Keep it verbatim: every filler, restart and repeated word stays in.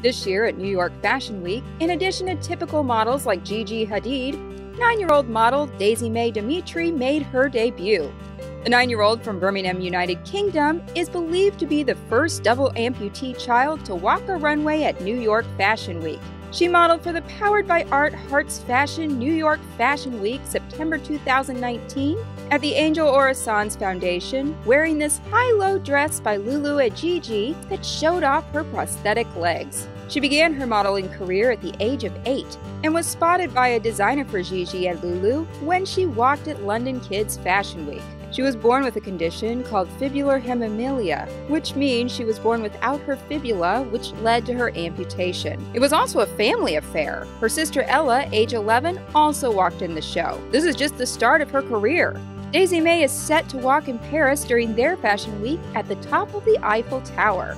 This year at New York Fashion Week, in addition to typical models like Gigi Hadid, nine-year-old model Daisy May Demetre made her debut. The nine-year-old from Birmingham, United Kingdom, is believed to be the first double amputee child to walk a runway at New York Fashion Week. She modeled for the Powered by Art Hearts Fashion New York Fashion Week, September two thousand nineteen, at the Angel Orisons Foundation, wearing this high-low dress by Lulu et Gigi that showed off her prosthetic legs. She began her modeling career at the age of eight and was spotted by a designer for Gigi at Lulu when she walked at London Kids Fashion Week. She was born with a condition called fibular hemimelia, which means she was born without her fibula, which led to her amputation. It was also a family affair. Her sister Ella, age eleven, also walked in the show. This is just the start of her career. Daisy May is set to walk in Paris during their fashion week at the top of the Eiffel Tower.